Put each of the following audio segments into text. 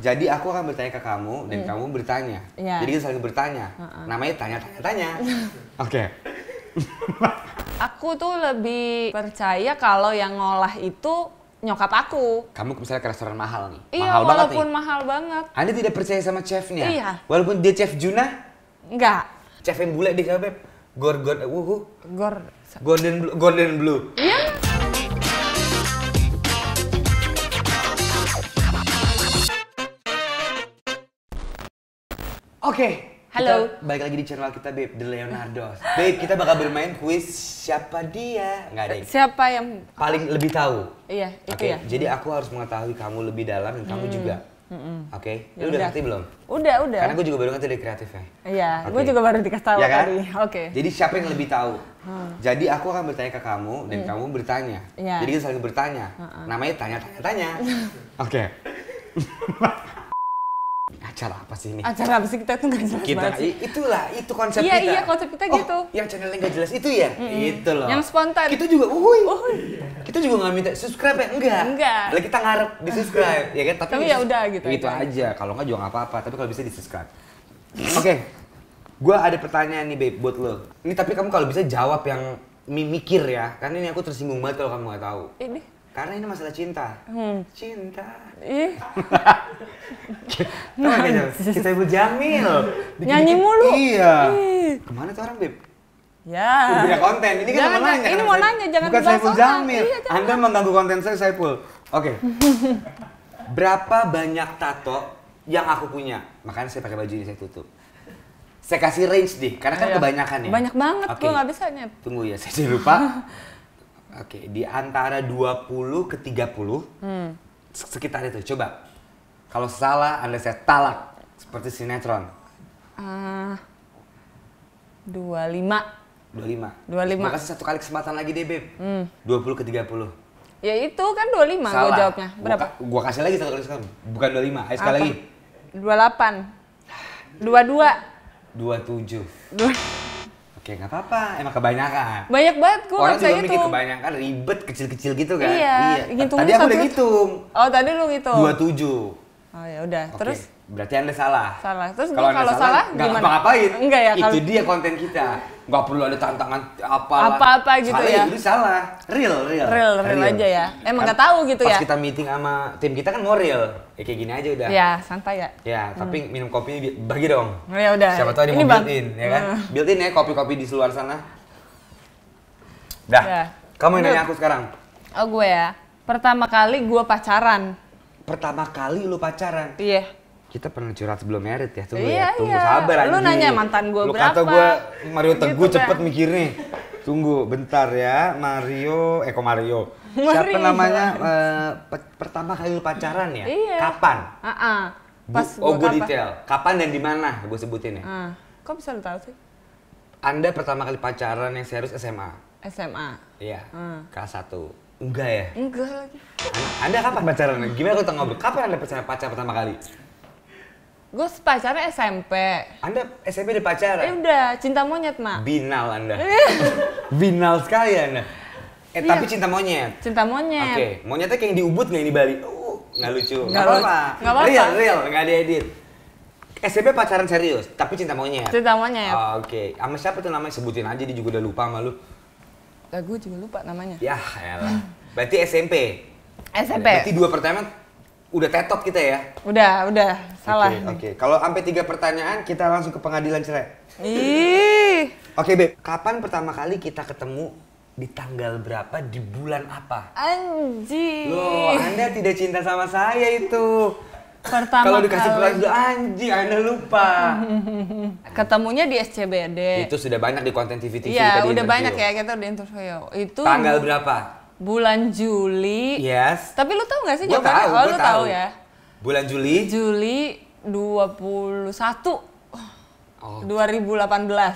Jadi aku akan bertanya ke kamu dan kamu bertanya. Yeah. Jadi kita saling bertanya. Namanya tanya. Oke. Aku tuh lebih percaya kalau yang ngolah itu nyokap aku. Kamu misalnya ke restoran mahal nih, iya, mahal banget nih. Iya, walaupun mahal banget. Anda tidak percaya sama chefnya? Iya. Walaupun dia Chef Juna? Enggak. Chef yang bule di Beb, Gordon Blue. Iya. Oke. Halo. Balik lagi di channel kita Beb The Leonardo. Beb, kita bakal bermain kuis siapa dia? Enggak ada yang. Siapa yang paling lebih tahu? Iya, itu ya. Jadi aku harus mengetahui kamu lebih dalam dan kamu juga. Oke, lu udah ngerti belum? Udah. Karena gue juga baru ngerti dari kreatifnya. Iya, gue juga baru dikasih tahu tadi. Oke. Jadi siapa yang lebih tahu? Jadi aku akan bertanya ke kamu dan kamu bertanya. Jadi kita saling bertanya. Namanya tanya. Oke. Acara apa sih ini? Acara apa sih kita tuh nggak jelas banget. Itulah, itu konsep kita. Iya, konsep kita gitu. Yang channelnya nggak jelas itu ya? Itu loh. Yang spontan. Kita juga, kita juga nggak minta subscribe ya? Enggak. Lalu kita ngarep di subscribe, ya kan? Tapi ya udah gitu. Gitu aja, kalau nggak juga nggak apa-apa. Tapi kalau bisa di subscribe. Oke, gue ada pertanyaan nih Beb buat lo. Ini tapi kamu kalau bisa jawab yang mikir ya. Karena ini aku tersinggung banget kalau kamu nggak tahu. Ini? Karena ini masalah cinta. Ih. Saiful Jamil. Nyanyi mulu. Iya. Kemana tuh orang, Beb? Ya. Udah konten. Ini kan mau nanya. Ini mau nanya, jangan dibahas. Bukan Saiful Jamil. Anda mengganggu konten saya, Saiful. Oke. Berapa banyak tato yang aku punya? Makanya saya pakai baju ini, saya tutup. Saya kasih range deh, karena kan kebanyakan ya. Banyak banget, gue gak bisa nyet. Tunggu ya, saya jadi lupa. Oke, di antara 20 ke 30, sekitar itu. Coba, kalau salah Anda saya talak, seperti sinetron. 25. Makasih satu kali kesempatan lagi deh, Beb. 20 ke 30. Ya itu kan 25 gue jawabnya. Berapa? Gua kasih lagi satu kali sekali. Bukan 25, ayo sekali lagi. 28. 22. 27. Oke, nggak apa-apa, emang kebanyakan. Banyak banget gue nggak bisa hitung. Orang juga mikir kebanyakan, ribet, kecil-kecil gitu kan? Iya. Tadi aku udah hitung. Oh, tadi lu hitung? 27. Oh ya udah. Terus? Berarti Anda salah. Salah. Terus kalau salah gimana? Nggak ngapain? Enggak ya. Itu dia konten kita. Nggak perlu ada tantangan apa-apa gitu ya. Itu salah. Real aja ya. Emang nggak tahu gitu ya. Pas kita meeting sama tim kita kan mau real. Ya kayak gini aja udah. Ya santai ya. Ya tapi minum kopinya bagi dong. Ya udah. Siapa tahu ada yang mau built-in ya kan? Built-in ya kopi-kopi di luar sana. Dah. Kamu yang nanya aku sekarang. Oh gue ya. Pertama kali gue pacaran. Pertama kali lu pacaran? Iya. Kita pernah curhat sebelum married ya? Tunggu sabar aja. Lu nanya mantan gue berapa? Lu kata gue Mario Teguh cepet mikirnya. Tunggu bentar ya, Mario. Siapa namanya? Pertama kali lu pacaran ya? Iya. Kapan? Gue detail. Kapan dan di mana? Gue sebutin ya. Kok bisa lu tahu sih? Anda pertama kali pacaran yang serius SMA? SMA. Iya. Kelas 1. Enggak ya? Enggak lagi. Anda kapan pacaran? Gimana aku ngobrol? Kapan Anda pacaran pertama kali? Gue pacaran SMP. Anda SMP udah pacaran? Ya udah, cinta monyet, Mak. Binal Anda. Binal sekali Anda. Tapi cinta monyet? Cinta monyet. Oke, monyetnya kayak yang di Ubud nggak di Bali? Nggak lucu. Nggak apa-apa. Real, nggak ada edit. SMP pacaran serius, tapi cinta monyet? Cinta monyet. Oke, sama siapa tuh namanya? Sebutin aja, dia juga udah lupa sama lu. Gue juga lupa namanya. Yah, elah. Berarti SMP? SMP. Berarti 2 pertanyaan udah tetot kita ya? Udah. Salah. Oke. Kalau sampai 3 pertanyaan, kita langsung ke pengadilan cerai. Ih. Oke, Beb. Kapan pertama kali kita ketemu? Di tanggal berapa? Di bulan apa? Anjing. Loh, Anda tidak cinta sama saya itu. Pertama kalau dikasih pelan dulu, anjing Anda lupa. Ketemunya di SCBD. Itu sudah banyak di konten TV-TV tadi. Iya, udah banyak ya kita udah interview. Itu tanggal berapa? Bulan Juli. Yes. Tapi lu tahu nggak sih jawabannya? Oh, lu tahu ya. Bulan Juli. Juli 21. 2018.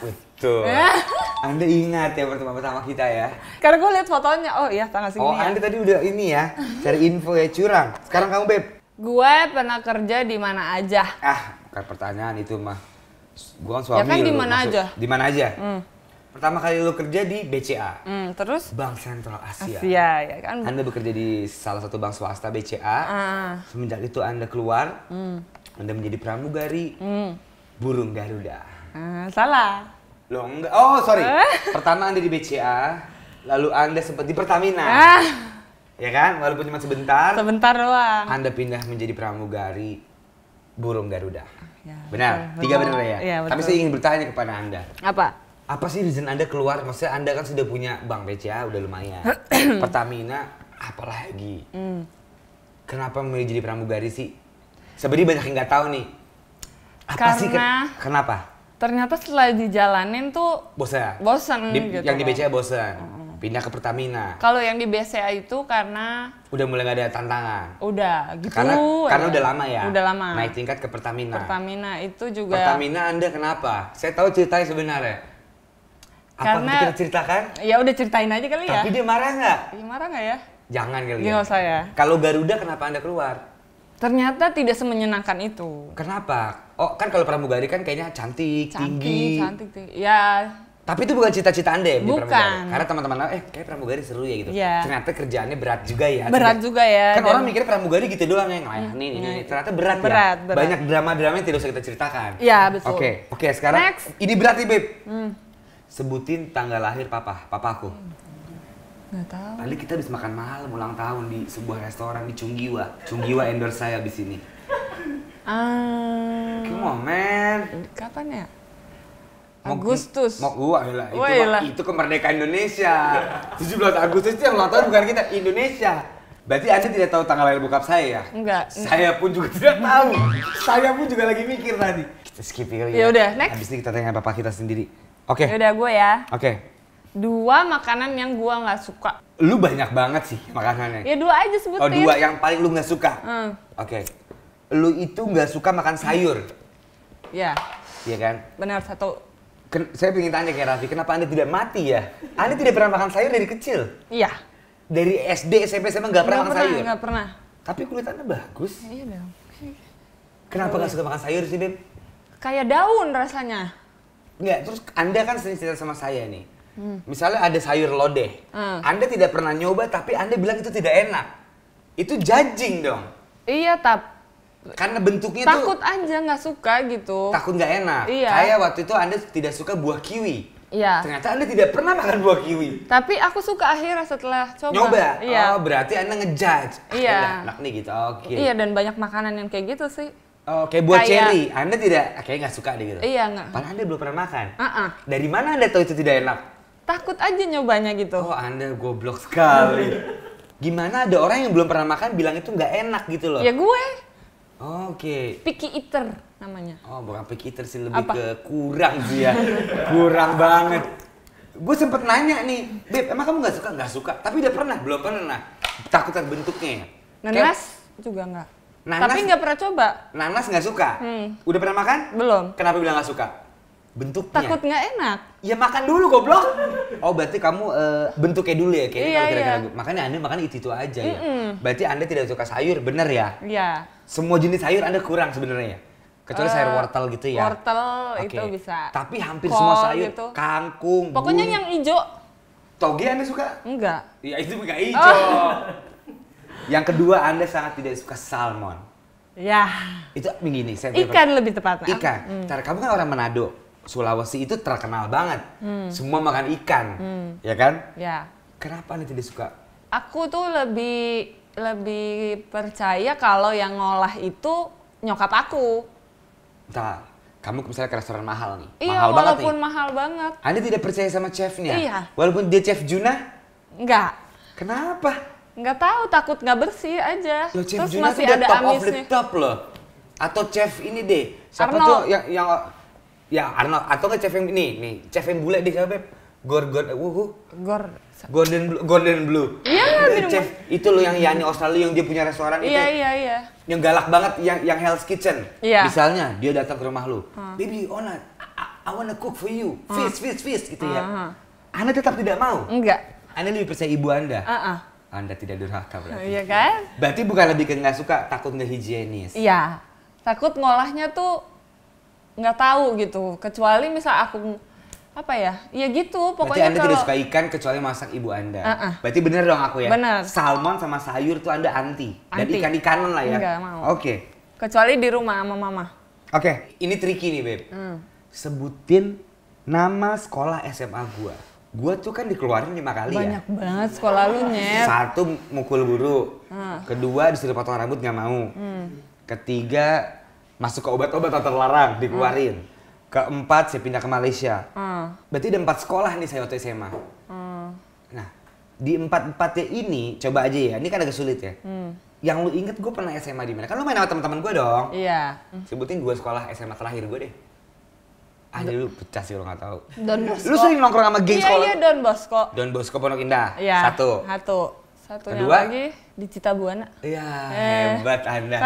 Betul. Anda ingat ya pertama kita ya? Karena gue lihat fotonya. Oh iya tanggal segini. Oh, Anda tadi udah ini ya. Cari info ya curang. Sekarang kamu Beb. Gue pernah kerja di mana aja? Pertanyaan itu mah. Gue kan suami. Ya kan di mana aja? Di mana aja? Pertama kali lu kerja di BCA, terus Bank Sentral Asia. Asia ya kan? Anda bekerja di salah satu bank swasta BCA. Semenjak itu Anda keluar, Anda menjadi pramugari burung Garuda. Salah. Loh, enggak. Oh sorry. Pertama Anda di BCA, lalu Anda sempat di Pertamina. Ya kan? Walaupun cuma sebentar. Sebentar doang. Anda pindah menjadi pramugari burung Garuda. Ya, benar. Betul, tiga benar ya. Ya betul. Tapi saya ingin bertanya kepada Anda. Apa? Apa sih reason Anda keluar? Maksudnya Anda kan sudah punya bank BCA, udah lumayan. Pertamina, apalagi. Kenapa memilih jadi pramugari sih? Sebenarnya banyak yang nggak tahu nih. Apa sih? Kenapa? Ternyata setelah dijalanin tuh bosan. Bosan. Gitu yang di BCA bosan. Pindah ke Pertamina. Kalau yang di BCA itu karena udah mulai nggak ada tantangan. Udah gitu. Karena udah lama ya. Udah lama. Naik tingkat ke Pertamina. Pertamina itu juga. Pertamina Anda kenapa? Saya tahu ceritanya sebenarnya. Apa yang kita ceritakan? Ya udah ceritain aja kali ya. Tapi dia marah nggak? Dia marah nggak ya? Jangan kali ya. Nggak usah ya. Kalau Garuda kenapa Anda keluar? Ternyata tidak semenyenangkan itu. Kenapa? Oh kan kalau pramugari kan kayaknya cantik, tinggi. Cantik, tinggi. Ya. Tapi itu bukan cita-cita Anda ya? Bukan. Karena teman-teman kayak pramugari seru ya gitu. Ya. Ternyata kerjaannya berat juga ya. Berat juga ya. Kan orang mikirnya pramugari gitu doang ya. Ini ternyata berat, berat. Banyak drama-drama yang tidak usah kita ceritakan. Iya betul. Oke, sekarang next. Ini berat nih Beb. Sebutin tanggal lahir papaku. Nggak tahu. Tadi kita habis makan malam ulang tahun di sebuah restoran di Cunggiwa. Cunggiwa endorse saya di sini. Come on, man. Kapan ya? Agustus. Itu kemerdekaan Indonesia. 17 Agustus itu yang ulang tahun bukan kita, Indonesia. Berarti Anda tidak tahu tanggal lahir bokap saya ya? Enggak. Saya pun juga tidak tahu. Saya pun juga lagi mikir tadi. Kita skip dulu ya. Ya udah, next. Habis ini kita tanya bapak kita sendiri. Oke. Yaudah gue ya. Oke. Dua makanan yang gue nggak suka. Lu banyak banget sih makanannya. Ya dua aja sebutin. Oh dua yang paling lu nggak suka. Oke. Lu itu nggak suka makan sayur. Ya. Iya kan. Benar satu. Saya pengen tanya kayak Raffi, kenapa Anda tidak mati ya? Anda tidak pernah makan sayur dari kecil. Iya. Dari SD, SMP sama nggak pernah makan sayur. Nggak pernah. Tapi kulit Anda bagus. Iya dong. Kenapa nggak suka makan sayur sih Beb? Kayak daun rasanya. Enggak, terus Anda kan sering cerita sama saya nih. Misalnya ada sayur lodeh. Anda tidak pernah nyoba tapi Anda bilang itu tidak enak. Itu judging dong. Iya, karena bentuknya takut tuh. Takut aja nggak suka gitu. Takut nggak enak. Iya. Kayak waktu itu Anda tidak suka buah kiwi. Iya. Ternyata Anda tidak pernah makan buah kiwi. Tapi aku suka akhirnya setelah coba. Nyoba? Iya. Oh, berarti Anda ngejudge. Iya. Udah enak nih gitu, oke. Iya, dan banyak makanan yang kayak gitu sih. Oh, kayak buah ceri, Anda tidak, kayaknya nggak suka deh gitu. Iya nggak. Padahal Anda belum pernah makan. Dari mana Anda tahu itu tidak enak? Takut aja nyobanya gitu. Oh, Anda goblok sekali. Gimana ada orang yang belum pernah makan bilang itu nggak enak gitu loh? Ya gue. Oke. Picky eater namanya. Oh, bukan picky eater sih, lebih ke kurang sih ya. Kurang banget. Gue sempet nanya nih, Beb, emang kamu nggak suka? Nggak suka. Tapi udah pernah? Belum pernah. Takutan bentuknya. Nanas juga nggak. Nanas, tapi nggak pernah coba. Nanas nggak suka? Udah pernah makan? Belum. Kenapa bilang nggak suka? Bentuknya. Takut nggak enak. Ya makan dulu goblok. Oh berarti kamu bentuknya dulu ya? Kayaknya kalau kira-kira. Makanya Anda makan itu aja ya? Berarti Anda tidak suka sayur, bener ya? Iya. Semua jenis sayur Anda kurang sebenarnya. Kecuali sayur wortel gitu ya? Wortel itu bisa. Tapi hampir semua sayur. Gitu. Kangkung, pokoknya yang hijau. Toge Anda suka? Enggak. Ya itu nggak hijau. Yang kedua, Anda sangat tidak suka salmon. Ya. Itu begini, saya ikan lebih tepatnya. Ikan. Kamu kan orang Manado, Sulawesi itu terkenal banget. Semua makan ikan, ya kan? Ya. Kenapa Anda tidak suka? Aku tuh lebih percaya kalau yang ngolah itu nyokap aku. Entar, kamu misalnya ke restoran mahal nih. Iya, mahal banget nih. Walaupun mahal banget. Anda tidak percaya sama chefnya? Iya. Walaupun dia Chef Juna? Enggak. Kenapa? Nggak tahu, takut nggak bersih aja. Loh, Chef Juna masih ada top of the top loh. Atau chef ini deh. Siapa tuh yang ya Arnold atau nggak chef yang ini nih, chef yang bule deh siapa Beb? Gordon Blue. Iya, chef itu loh yang Yani Australia yang dia punya restoran itu. Iya. Yang galak banget yang Hell's Kitchen. Iya. Misalnya dia datang ke rumah lu. Baby, Ona, I wanna cook for you. Fish gitu ya. Anda tetap tidak mau? Enggak. Anda lebih percaya ibu Anda. Anda tidak durhaka berarti. Iya kan? Berarti bukan lebih ke nggak suka, takut nggak higienis. Iya, takut ngolahnya tuh nggak tahu gitu. Kecuali misal aku apa ya? Ya gitu, pokoknya berarti Anda kalau... tidak suka ikan kecuali masak ibu Anda. Berarti bener dong aku ya? Bener. Salmon sama sayur tuh Anda anti. Dan ikan-ikanan lah ya? Enggak mau. Oke. Okay. Kecuali di rumah sama mama. Oke, okay. Ini tricky nih Beb. Sebutin nama sekolah SMA gua. Gua tuh kan dikeluarin 5 kali. Banyak banget sekolah lu, Nyet. 1, mukul guru. Kedua, disuruh potong rambut nggak mau. Ketiga, masuk ke obat-obatan terlarang, dikeluarin. Keempat, saya pindah ke Malaysia. Berarti ada 4 sekolah nih saya waktu SMA. Nah, di 4-4-nya ini, coba aja ya, ini kan agak sulit ya. Yang lu inget gue pernah SMA di mana? Kan lu main sama teman-teman gue dong. Iya. Sebutin 2 sekolah SMA terakhir gue deh. Ada lu pecah sih, lu gak tau. Don Bosco. Lu sering nongkrong sama geng sekolah? Iya, Don Bosco. Don Bosco Pondok Indah. Iya. 1. Satunya kedua, lagi di Cita Buana. Iya, hebat Anda.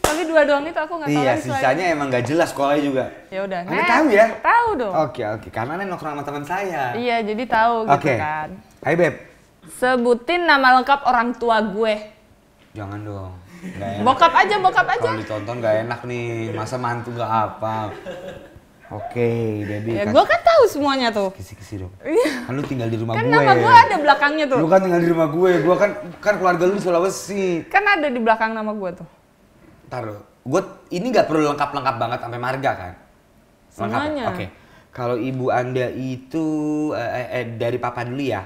Tapi 2 doang itu aku nggak tahu. Iya, sisanya emang nggak jelas sekolahnya juga. Ya udah. Anda tahu ya? Tahu dong. Oke, oke. Karena Anda nongkrong sama teman saya. Iya, jadi tahu gitu kan. Hai Beb. Sebutin nama lengkap orang tua gue. Jangan dong. Bokap aja, bokap aja. Kalau ditonton nggak enak nih. Masa mantu nggak apa. Oke, Debbie. Ya, gue kan tahu semuanya tuh. Kisi-kisi dong. Kan lu tinggal di rumah gue. Kan nama gue ada belakangnya tuh. Lu kan tinggal di rumah gue. Gue kan keluarga lu di Sulawesi. Kan ada di belakang nama gue tuh. Taruh, gue ini nggak perlu lengkap-lengkap banget sampai marga kan? Semuanya. Oke. Okay. Kalau ibu Anda itu dari papa dulu ya.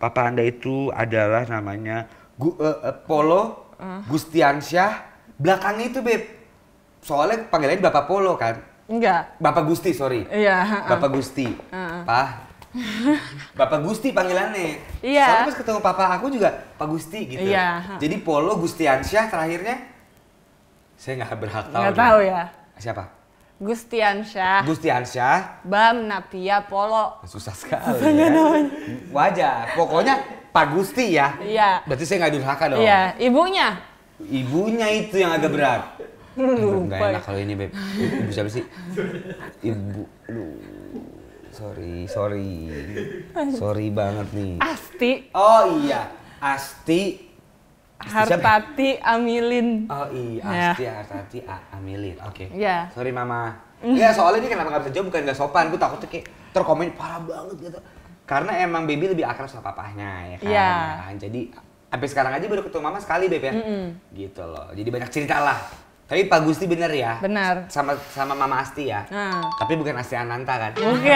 Papa Anda itu adalah namanya Polo Gustiansyah. Belakangnya itu Beb. Soalnya panggilannya Bapak Polo kan? Enggak. Bapak Gusti, sorry. Iya. Bapak Gusti. Pah. Bapak Gusti panggilannya. Iya. Soalnya pas ketemu papa aku juga Pak Gusti gitu. Iya. Jadi Polo Gustiansyah terakhirnya. Saya nggak berhak tahu. Nggak tahu ya. Siapa? Gustiansyah. Gustiansyah. Bam Napia Polo. Susah sekali. Ya. Wajar. Pokoknya Pak Gusti ya. Iya. Berarti saya nggak durhaka dong. Iya. Ibunya? Ibunya itu yang agak berat. Nggak enak kalau ini Beb. Ibu siapa sih? Ibu lu. Sorry banget nih. Asti. Oh iya. Asti. Hartati Amilin. Oh iya, Astia Hartati Amilin. Oke. Iya. Sorry Mama. Iya, soalnya ini kenapa nggak bisa jawab, bukan nggak sopan. Gue takutnya kayak terkomen parah banget gitu. Karena emang baby lebih akrab sama papahnya ya kan. Iya. Jadi sampai sekarang aja baru ketemu Mama sekali Beb ya. Gitu loh. Jadi banyak cerita lah. Tapi Pak Gusti bener ya? Benar. Sama Mama Asti ya? Tapi bukan Asti Ananta kan? Bukan.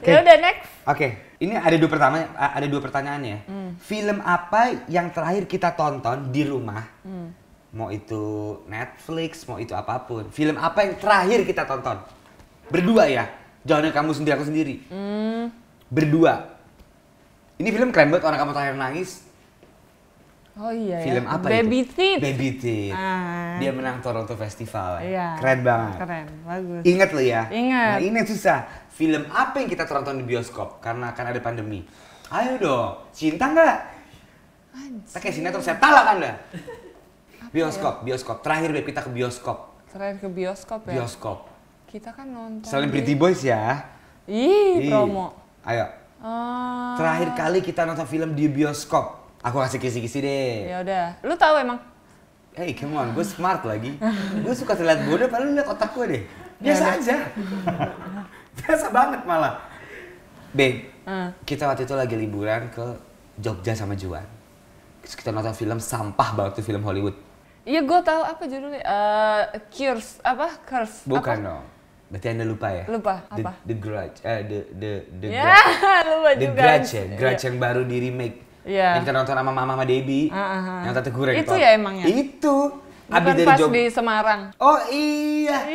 Ya udah next. Oke. Ini ada dua pertanyaan ya. Film apa yang terakhir kita tonton di rumah? Mau itu Netflix, mau itu apapun. Film apa yang terakhir kita tonton? Berdua ya. Jangan kamu sendiri, aku sendiri. Berdua. Ini film keren banget, orang kamu terakhir nangis. Oh iya. Film apa itu? Baby Teeth. Baby Teeth. Dia menang Toronto Festival. Iya. Keren banget. Keren, bagus. Ingat lo ya. Ingat. Nah, ini susah. Film apa yang kita tonton di bioskop karena akan ada pandemi? Ayo dong, cinta nggak? Pakai sinetron saya talak Anda. Bioskop. Terakhir Beb kita ke bioskop. Terakhir ke bioskop ya. Bioskop. Kita kan nonton. Celebrity Boys ya. Ih, promo. Ayo. Terakhir kali kita nonton film di bioskop. Aku kasih kisi-kisi deh. Ya udah, lu tahu emang? Hey, come on, gue smart lagi. Gue suka terlihat bodoh, padahal lu lihat otak gue deh. Biasa aja. Biasa banget malah. Beb, kita waktu itu lagi liburan ke Jogja sama Juan. Terus kita nonton film sampah banget tuh, film Hollywood. Iya, gue tahu apa judulnya? Curse? Bukan dong. Berarti Anda lupa ya? Lupa, apa? The Grudge. The Grudge ya? Grudge yang baru di remake. Yang kita nonton sama Mama sama Debbie, yang Tante Gureng. Itu ya emangnya? Itu. Abis dari Jogja. Di Semarang. Oh iya.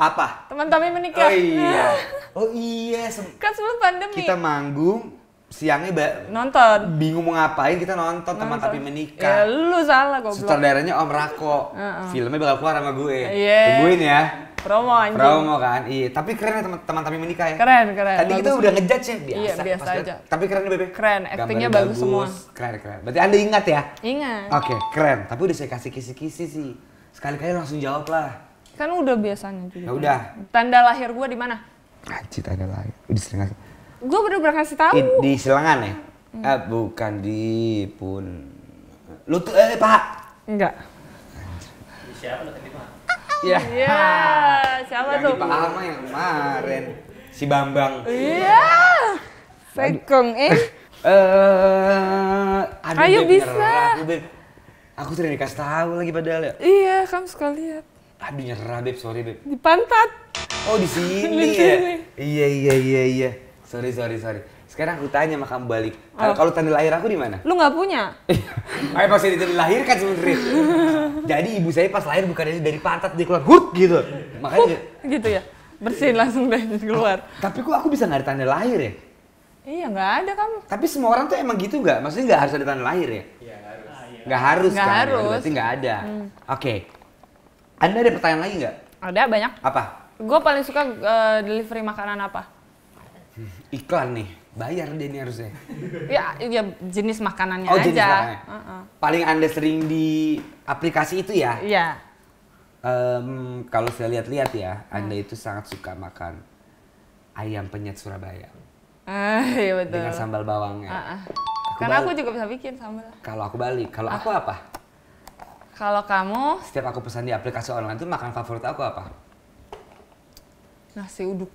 Apa? Teman-teman menikah. Oh iya. Oh iya. Kan sebelum pandemi. Kita manggung, siangnya nonton. Bingung mau ngapain, kita nonton Teman Tapi Menikah. Ya lu salah goblok. Sutradaranya Om Rako. Filmnya bakal keluar sama gue. Tungguin ya. Promo anjing. Promo kan, iya. Tapi keren ya Teman Tapi Menikah ya. Keren, keren. Tadi kita udah ngejudge ya, biasa. Iya, biasa aja. Tapi keren ya Bebe? Keren, actingnya bagus semua. Keren, keren. Berarti Anda ingat ya? Ingat. Oke, keren. Tapi udah saya kasih kisi-kisi sih. Sekali-kali langsung jawab lah. Kan udah biasanya juga. Ya udah. Tanda lahir gue di mana? Anjir, tanda lahir. Di Selengan. Gue bener-bener kasih tahu. Di Selengan ya? Bukan di Pun. Lu tuh, Pak. Enggak. Siapa lu tadi, Pak? Iya. Siapa tuh? Yang di Pak Alma yang kemarin. Si Bambang. Iya. Sekong ayo Beb, bisa. Aku sudah dikasih tahu lagi padahal ya. Iya, kamu suka lihat. Aduh nyerah Beb, sorry Beb. Di pantat. Oh di sini ya. Iya. Sorry. Sekarang aku tanya sama kamu balik. Kalau tanda lahir aku di mana? Lu nggak punya. Ayo pas saya dilahirkan sebenarnya. Jadi ibu saya pas lahir bukan dari pantat dia keluar hut gitu. Makanya gitu ya. Bersihin langsung dari keluar. Tapi kok aku bisa nggak ada tanda lahir ya? Iya nggak ada kamu. Tapi semua orang tuh emang gitu nggak? Maksudnya nggak harus ada tanda lahir ya? Iya harus. Nggak harus kan? Nggak harus. Berarti nggak ada. Oke. Anda ada pertanyaan lagi nggak? Ada banyak. Apa? Gue paling suka delivery makanan apa? Iklan nih, bayar deh nih harusnya. Ya jenis makanannya aja. Jenis makanannya. Paling Anda sering di aplikasi itu ya? Iya. Kalau saya lihat-lihat ya, Anda itu sangat suka makan ayam penyet Surabaya. Iya betul. Dengan sambal bawangnya. Karena aku juga bisa bikin sambal. Kalau aku balik, kalau aku apa? Kalau kamu? Setiap aku pesan di aplikasi online itu makan favorit aku apa? Nasi uduk.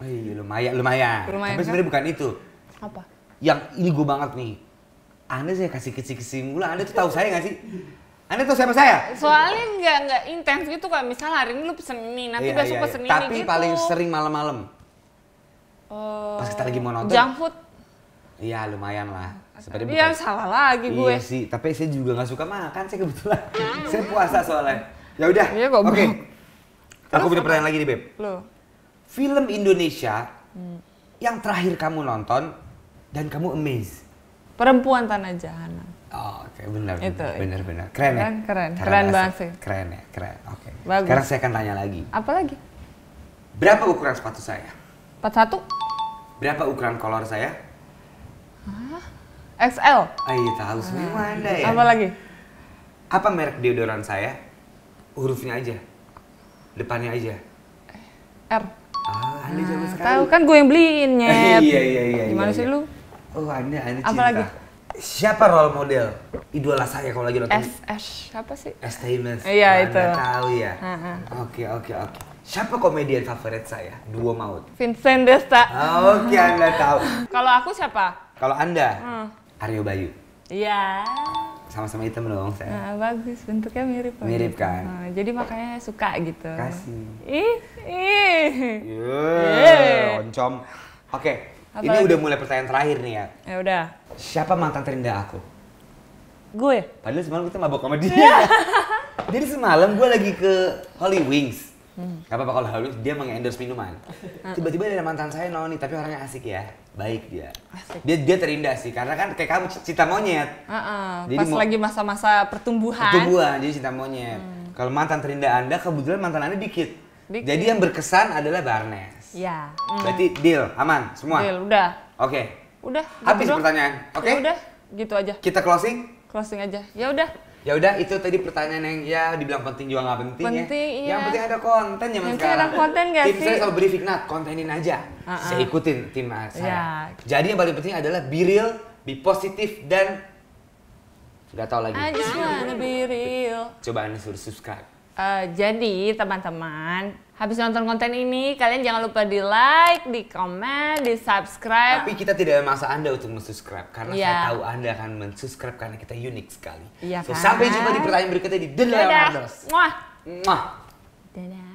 Iya lumayan. Tapi sebenarnya bukan itu. Apa? Yang ini gue banget nih. Anda saya kasih kesimpulan. Anda tuh tahu saya nggak sih? Anda tahu siapa saya? Soalnya nggak intens gitu kan. Misal hari ini lu pesen ini, nanti besok pesen ini. Tapi gitu. Paling sering malam-malam. Pas kita lagi mau nonton. Junk food. Iya lumayan lah. Iya salah lagi gue. Iya sih. Tapi saya juga nggak suka makan. Saya kebetulan saya puasa soalnya. Ya udah. Oke. Aku punya pertanyaan lagi nih Beb. Film Indonesia yang terakhir kamu nonton dan kamu amazed. Perempuan Tanah Jahanam. Oh, oke, benar. Keren ya? Keren banget sih. Keren ya, keren. Oke. Bagus. Sekarang saya akan tanya lagi. Apa lagi? Berapa ukuran sepatu saya? 41. Berapa ukuran kolor saya? Hah? XL. Iya tahu semua Anda ya. Apa lagi? Apa merek deodoran saya? Hurufnya aja. Depannya aja. R. Anda jago sekali. Tahu kan gue yang beliinnya. Iya. Gimana sih lu? Oh, Anda cinta. Apa lagi? Siapa role model? Idola saya kalau lagi nonton. Siapa sih? Statement. Iya, itu. Anda tahu ya. Oke. Siapa komedian favorit saya? Duo Maut. Vincent Desta. Oke, Anda tahu. Kalau aku siapa? Kalau Anda? Aryo Bayu. Iya. Sama-sama hitam dong saya. Bagus, bentuknya mirip. Mirip kan? Jadi makanya suka gitu. Kasih. Oncom. Oke, ini udah mulai pertanyaan terakhir nih ya. Ya udah. Siapa mantan terindah aku? Gue. Padahal semalam kita mabok sama dia. Jadi semalam gue lagi ke Holy Wings. Gak apa-apa kalau Holy Wings dia mengendorse minuman. Tiba-tiba ada mantan saya Noni, tapi orangnya asik ya. Baik dia. Dia terindah sih, karena kan kayak kamu cinta monyet. Pas lagi masa-masa pertumbuhan. Jadi cinta monyet. Kalau mantan terindah Anda, kebetulan mantan Anda dikit. Jadi yang berkesan adalah Barnes. Iya. Berarti deal, aman semua? Deal, udah. Oke. Udah. Habis pertanyaan, oke? Udah, gitu aja. Kita closing? Closing aja, ya udah itu tadi pertanyaan yang ya dibilang penting juga nggak penting ya. Yang penting ada konten ya mas sekarang. Ada konten gak tim sih? Saya selalu beri fitnah, kontenin aja. Saya ikutin tim saya. Jadi yang paling penting adalah be real, be positif dan nggak tahu lagi. I just wanna be real. Coba Anda suruh subscribe. Jadi teman-teman habis nonton konten ini kalian jangan lupa di like, di komen, di subscribe. Tapi kita tidak memaksa Anda untuk mensubscribe karena saya tahu Anda akan mensubscribe karena kita unik sekali. Sampai jumpa di pertanyaan berikutnya di The Leonardo. Muah. Dadah.